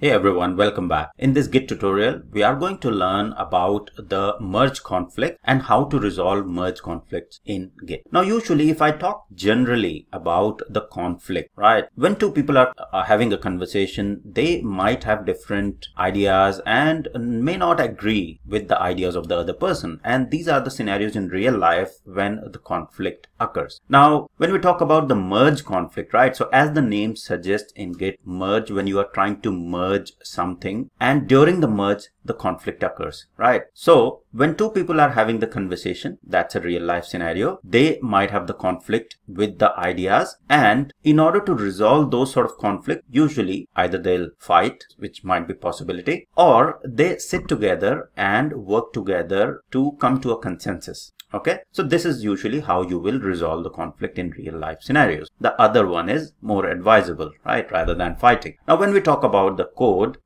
Hey everyone, welcome back. In this Git tutorial, we are going to learn about the merge conflict and how to resolve merge conflicts in Git. Now, usually if I talk generally about the conflict, right? When two people are having a conversation, they might have different ideas and may not agree with the ideas of the other person. And these are the scenarios in real life when the conflict occurs. Now, when we talk about the merge conflict, right? So as the name suggests in Git, merge, when you are trying to merge something, and during the merge the conflict occurs, right? So when two people are having the conversation, that's a real life scenario, they might have the conflict with the ideas, and in order to resolve those sort of conflict, usually either they'll fight, which might be possibility, or they sit together and work together to come to a consensus. Okay, so this is usually how you will resolve the conflict in real life scenarios. The other one is more advisable, right, rather than fighting. Now, when we talk about the code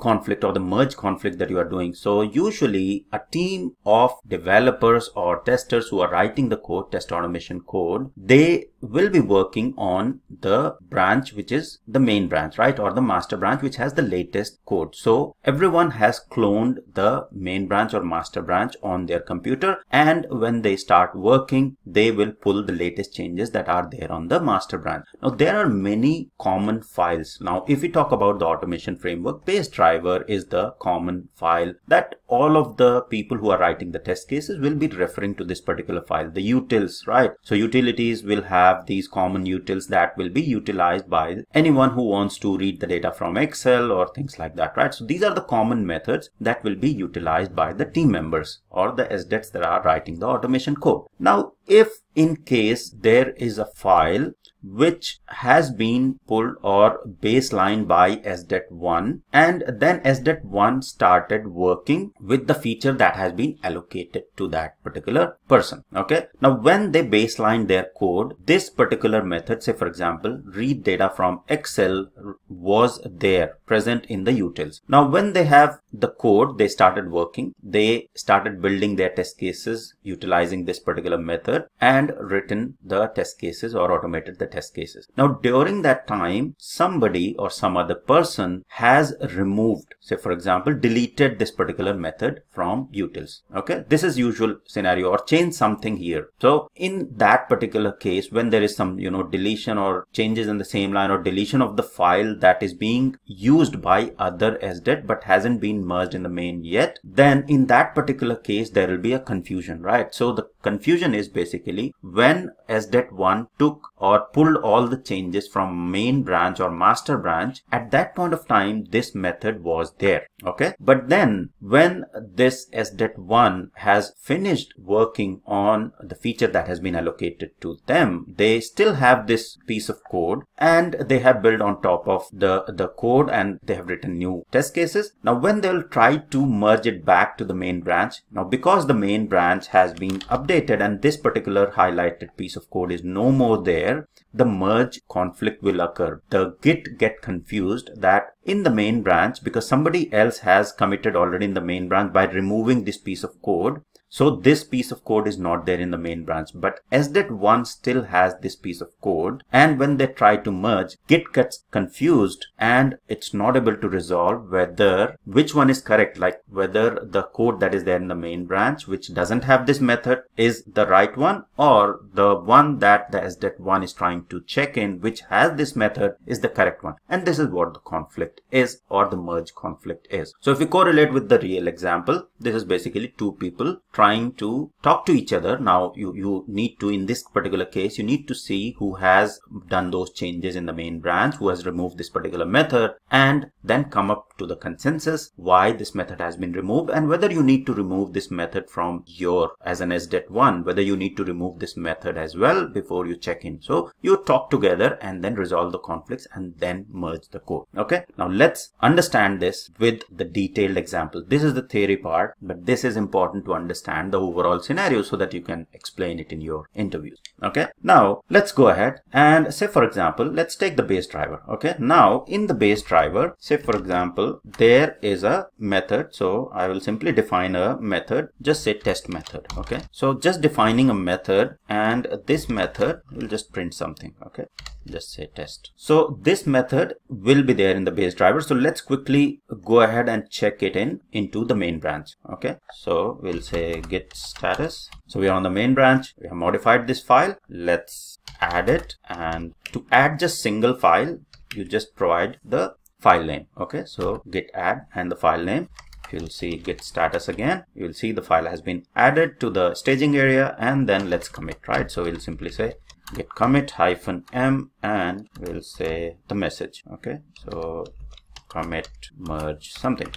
conflict or the merge conflict that you are doing, so usually a team of developers or testers who are writing the code, test automation code, they will be working on the branch which is the main branch, right, or the master branch which has the latest code. So everyone has cloned the main branch or master branch on their computer, and when they start working, they will pull the latest changes that are there on the master branch. Now, there are many common files. Now, if we talk about the automation framework, driver is the common file that all of the people who are writing the test cases will be referring to this particular file, the utils, right? So utilities will have these common utils that will be utilized by anyone who wants to read the data from Excel or things like that, right? So these are the common methods that will be utilized by the team members or the SDETs that are writing the automation code. Now, if in case there is a file which has been pulled or baselined by SDET1, and then SDET1 started working with the feature that has been allocated to that particular person. Okay. Now, when they baseline their code, this particular method, say for example, read data from Excel, was there present in the utils. Now, when they have the code, they started working, they started building their test cases utilizing this particular method and written the test cases or automated the test cases. Now, during that time, somebody or some other person has removed, say for example, deleted this particular method from utils. Okay, this is usual scenario, or change something here. So in that particular case, when there is some, you know, deletion or changes in the same line or deletion of the file that is being used by other SDET but hasn't been merged in the main yet, then in that particular case there will be a confusion, right? So the confusion is basically when SDET1 took or pulled all the changes from main branch or master branch, at that point of time this method was there. Okay, but then when this SDET1 has finished working on the feature that has been allocated to them, they still have this piece of code and they have built on top of the code and they have written new test cases. Now, when they'll try to merge it back to the main branch, now because the main branch has been updated and this particular highlighted piece of code is no more there, the merge conflict will occur. The Git get confused that in the main branch, because somebody else has committed already in the main branch by removing this piece of code, so this piece of code is not there in the main branch, but SDET1 still has this piece of code, and when they try to merge, Git gets confused and it's not able to resolve whether which one is correct, like whether the code that is there in the main branch which doesn't have this method is the right one, or the one that the SDET1 is trying to check in which has this method is the correct one. And this is what the conflict is, or the merge conflict is. So if we correlate with the real example, this is basically two people trying to talk to each other. Now, you need to, in this particular case, you need to see who has done those changes in the main branch, who has removed this particular method, and then come up to the consensus why this method has been removed and whether you need to remove this method from your, as an SDET1, whether you need to remove this method as well before you check in. So you talk together and then resolve the conflicts and then merge the code. Okay, now let's understand this with the detailed example. This is the theory part, but this is important to understand the overall scenario so that you can explain it in your interviews. Okay, now let's go ahead and say, for example, let's take the base driver. Okay, now in the base driver, say for example, there is a method. So I will simply define a method, just say test method. Okay, so just defining a method, and this method will just print something. Okay, just say test. So this method will be there in the base driver. So let's quickly go ahead and check it into the main branch. Okay, so we'll say git status. So we are on the main branch. We have modified this file. Let's add it. And to add just single file, you just provide the file name. Okay, so git add and the file name. You'll see git status again. You'll see the file has been added to the staging area, and then let's commit, right? So we'll simply say git commit -m, and we'll say the message. Okay, so commit merge something,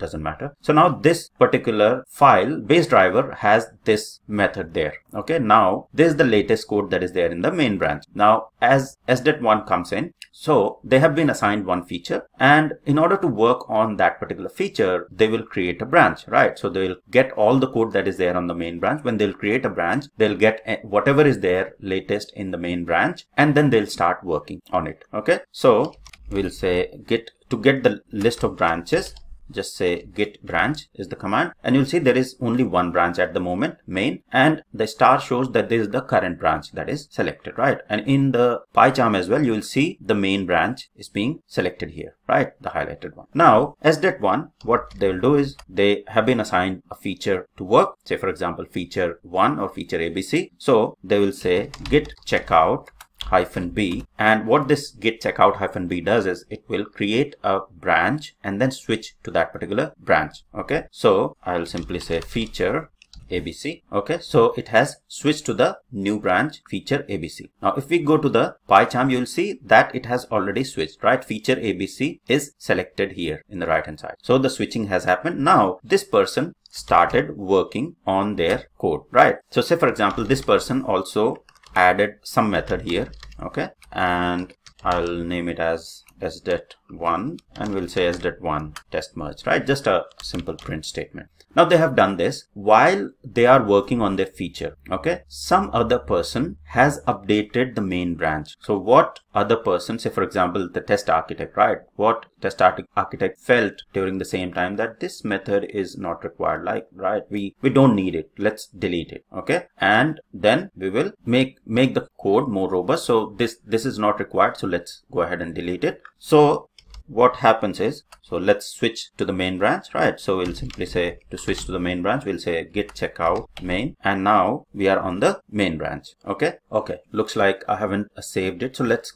doesn't matter. So now this particular file base driver has this method there. Okay, now this is the latest code that is there in the main branch. Now as sdet1 comes in, so they have been assigned one feature, and in order to work on that particular feature, they will create a branch, right? So they will get all the code that is there on the main branch. When they'll create a branch, they'll get whatever is there latest in the main branch, and then they'll start working on it. Okay, so we'll say git, to get the list of branches, just say git branch is the command, and you'll see there is only one branch at the moment, main, and the star shows that this is the current branch that is selected, right? And in the PyCharm as well, you will see the main branch is being selected here, right? The highlighted one. Now sdet1, what they'll do is they have been assigned a feature to work, say for example feature 1 or feature ABC. So they will say git checkout -b, and what this git checkout -b does is it will create a branch and then switch to that particular branch. Okay, so I'll simply say feature ABC. Okay, so it has switched to the new branch feature ABC. Now if we go to the PyCharm, you'll see that it has already switched, right? Feature ABC is selected here in the right hand side. So the switching has happened. Now this person started working on their code, right? So say for example, this person also added some method here. Okay, and I'll name it as sdet1, and we'll say sdet1 test merge, right? Just a simple print statement. Now they have done this while they are working on their feature. Okay, some other person has updated the main branch. So what other person, say for example the test architect, right? What test architect felt during the same time that this method is not required, like, right, we don't need it, let's delete it. Okay, and then we will make the code more robust. So this is not required, so let's go ahead and delete it. So what happens is, so let's switch to the main branch, right? So we'll simply say, to switch to the main branch, we'll say git checkout main, and now we are on the main branch. Okay, okay, looks like I haven't saved it, so let's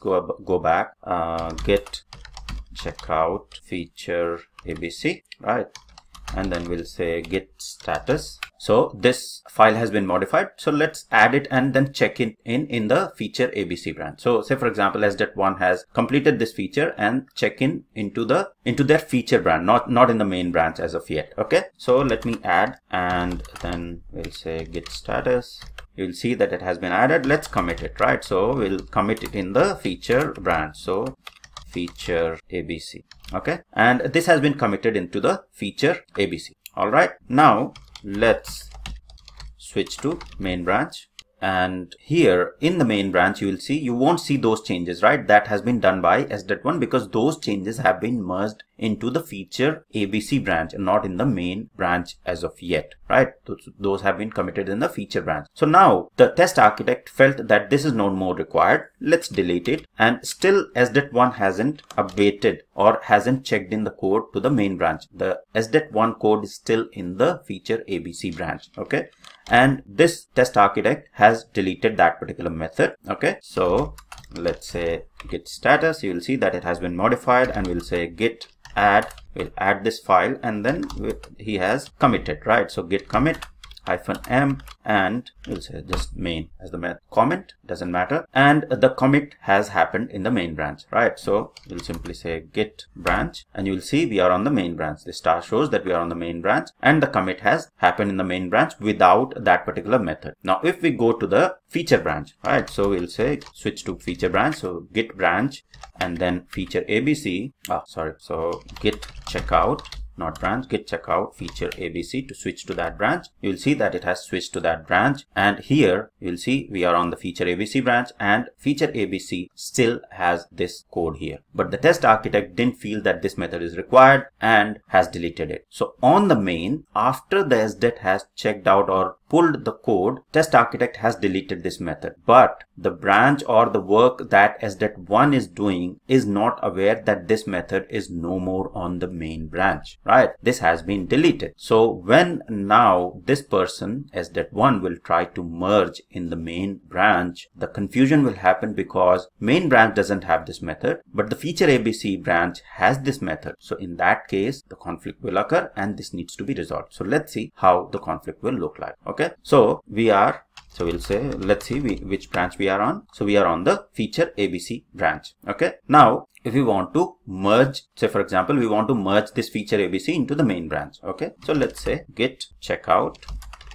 go back. Git checkout feature ABC, right? And then we'll say git status. So this file has been modified, so let's add it and then check it in the feature ABC branch. So say for example sdet1 has completed this feature and check in into their feature branch, not in the main branch as of yet. Okay, so let me add, and then we'll say git status. You'll see that it has been added. Let's commit it, right? So we'll commit it in the feature branch, so feature ABC. Okay, and this has been committed into the feature ABC. All right, now let's switch to main branch, and here in the main branch you will see, you won't see those changes, right? That has been done by sdet1, because those changes have been merged into the feature ABC branch and not in the main branch as of yet, right? Those have been committed in the feature branch. So now the test architect felt that this is no more required, let's delete it, and still sdet1 hasn't updated or hasn't checked in the code to the main branch. The sdet1 code is still in the feature ABC branch. Okay, and this test architect has deleted that particular method. Okay, so let's say git status. You will see that it has been modified, and we'll say git add, we'll add this file, and then he has committed, right? So git commit -m, and we'll say just main as the comment, doesn't matter, and the commit has happened in the main branch, right? So we'll simply say git branch, and you'll see we are on the main branch. The star shows that we are on the main branch, and the commit has happened in the main branch without that particular method. Now if we go to the feature branch, right, so we'll say switch to feature branch, so git branch and then feature ABC, so git checkout not branch, git checkout feature ABC to switch to that branch. You will see that it has switched to that branch, and here you will see we are on the feature ABC branch, and feature ABC still has this code here. But the test architect didn't feel that this method is required and has deleted it. So on the main, after the SDET has checked out or pulled the code, test architect has deleted this method. But the branch or the work that SDET1 is doing is not aware that this method is no more on the main branch, right? This has been deleted. So when now this person, SDET1, will try to merge in the main branch, the confusion will happen because main branch doesn't have this method, but the feature ABC branch has this method. So in that case, the conflict will occur and this needs to be resolved. So let's see how the conflict will look like. Okay. So we'll say, let's see which branch we are on. So we are on the feature ABC branch. Okay. Now, if we want to merge, say for example, we want to merge this feature ABC into the main branch. Okay. So let's say git checkout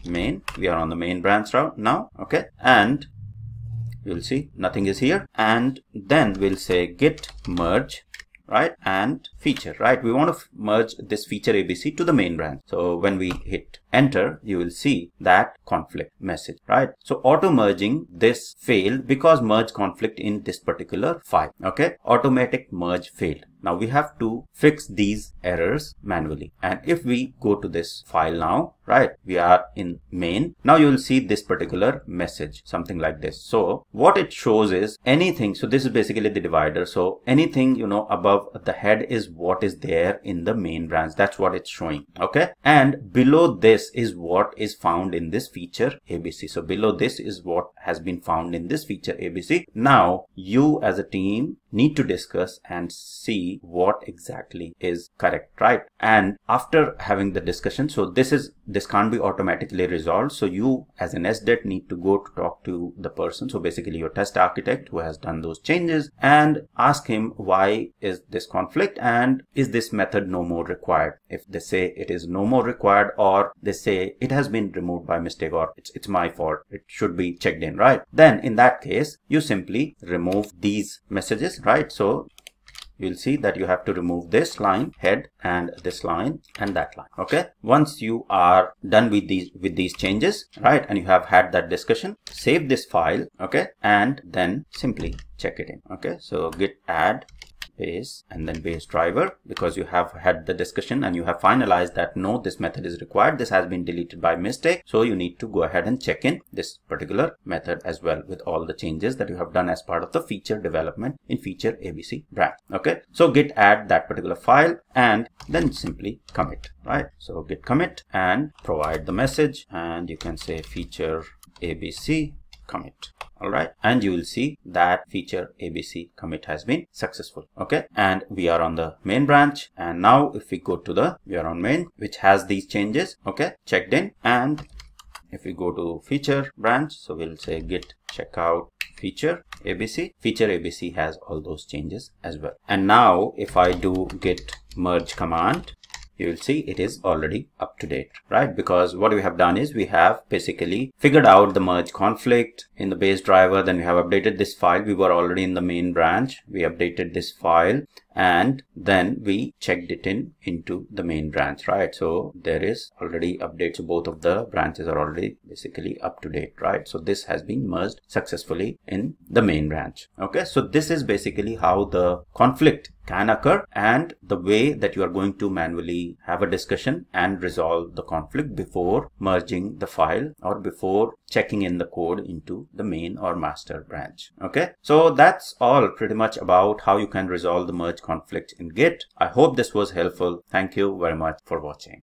main. We are on the main branch now. Okay. And you'll see nothing is here. And then we'll say git merge, right, and feature, right? We want to merge this feature ABC to the main branch. So when we hit enter, you will see that conflict message, right? So auto merging this failed because merge conflict in this particular file. Okay, automatic merge failed. Now we have to fix these errors manually. And if we go to this file now, right, we are in main. Now you will see this particular message, something like this. So what it shows is anything. So this is basically the divider. So anything, you know, above the head is what is there in the main branch. That's what it's showing. Okay. And below this is what is found in this feature ABC. So below this is what has been found in this feature ABC. Now you as a team need to discuss and see what exactly is correct, right? And after having the discussion, so this can't be automatically resolved. So you as an SDET need to go to talk to the person. So basically your test architect who has done those changes, and ask him why is this conflict and is this method no more required? If they say it is no more required, or they say it has been removed by mistake, or it's my fault, it should be checked in, right? Then in that case, you simply remove these messages, right? So you'll see that you have to remove this line head and this line and that line. Okay. Once you are done with these changes, right, and you have had that discussion, save this file. Okay. And then simply check it in. Okay. So git add base and then base driver, because you have had the discussion and you have finalized that no, this method is required. This has been deleted by mistake. So you need to go ahead and check in this particular method as well with all the changes that you have done as part of the feature development in feature ABC branch. Okay. So git add that particular file and then simply commit, right? So git commit and provide the message, and you can say feature ABC commit. All right. And you will see that feature ABC commit has been successful. Okay. And we are on the main branch. And now if we go to we are on main, which has these changes. Okay. Checked in. And if we go to feature branch, so we'll say git checkout feature ABC. Feature ABC has all those changes as well. And now if I do git merge command, you will see it is already up to date, right? Because what we have done is we have basically figured out the merge conflict in the base driver. Then we have updated this file. We were already in the main branch. We updated this file and then we checked it into the main branch, right? So there is already updates. So both of the branches are already basically up to date, right? So this has been merged successfully in the main branch. Okay. So this is basically how the conflict can occur and the way that you are going to manually have a discussion and resolve the conflict before merging the file or before checking in the code into the main or master branch. Okay. So that's all pretty much about how you can resolve the merge conflict in Git. I hope this was helpful. Thank you very much for watching.